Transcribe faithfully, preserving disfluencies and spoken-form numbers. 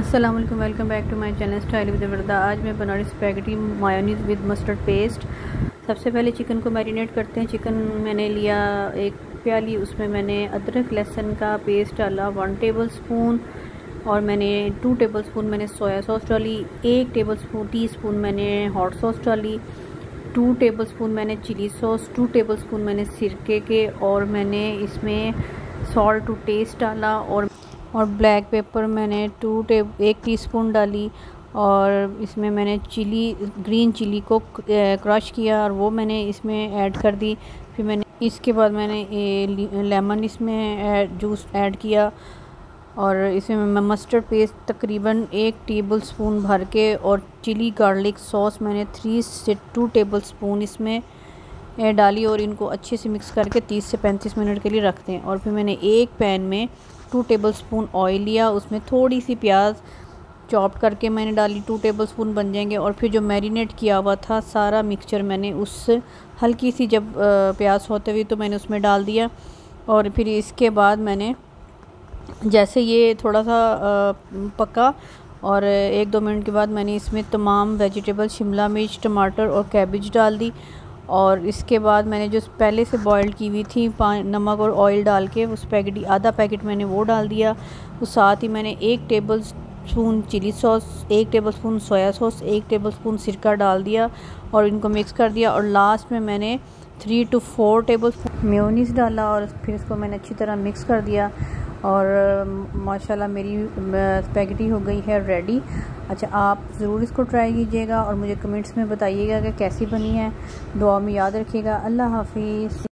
अस्सलाम वालेकुम, welcome back to my channel style with Wardha. आज मैं बना रही spaghetti mayonnaise with mustard paste. सबसे पहले चिकन को मैरिनेट करते हैं। चिकन मैंने लिया एक प्याली, उसमें मैंने अदरक लहसुन का पेस्ट डाला वन टेबलस्पून, और मैंने टू टेबलस्पून मैंने सोया सॉस डाली, एक टेबलस्पून टीस्पून मैंने हॉट सॉस डाली, टू टेबलस्पून मैंने चिली सॉस, टू टेबलस्पून मैंने सिरके के, और मैंने इसमें सॉल्ट टू टेस्ट डाला, और और ब्लैक पेपर मैंने टू टेब एक टीस्पून डाली, और इसमें मैंने चिली ग्रीन चिली को क्रश किया और वो मैंने इसमें ऐड कर दी। फिर मैंने इसके बाद मैंने ए, लेमन इसमें जूस ऐड किया, और इसमें मैं मस्टर्ड पेस्ट तकरीबन एक टेबलस्पून भर के, और चिली गार्लिक सॉस मैंने थ्री से टू टेबलस्पून इसमें डाली, और इनको अच्छे से मिक्स करके तीस से पैंतीस मिनट के लिए रखते हैं। और फिर मैंने एक पैन में टू टेबलस्पून ऑयल लिया, उसमें थोड़ी सी प्याज चॉप करके मैंने डाली, टू टेबलस्पून बन जाएंगे। और फिर जो मैरिनेट किया हुआ था सारा मिक्सचर मैंने उस हल्की सी जब प्याज होते हुए तो मैंने उसमें डाल दिया। और फिर इसके बाद मैंने जैसे ये थोड़ा सा पका, और एक दो मिनट के बाद मैंने इसमें तमाम वेजिटेबल शिमला मिर्च, टमाटर और कैबेज डाल दी, और इसके बाद मैंने जो पहले से बॉयल की हुई थी नमक और ऑयल डाल के उस पैकेट आधा पैकेट मैंने वो डाल दिया। उस साथ ही मैंने एक टेबलस्पून चिली सॉस, एक टेबलस्पून सोया सॉस, एक टेबलस्पून सिरका डाल दिया, और इनको मिक्स कर दिया। और लास्ट में मैंने three two four tablespoon mayonnaise डाला, और फिर इसको मैंने अच्छी तरह मिक्स कर दिया, और माशाल्लाह मेरी स्पैगेटी हो गई है रेडी। अच्छा, आप ज़रूर इसको ट्राई कीजिएगा और मुझे कमेंट्स में बताइएगा कि कैसी बनी है। दुआ में याद रखिएगा। अल्लाह हाफिज़।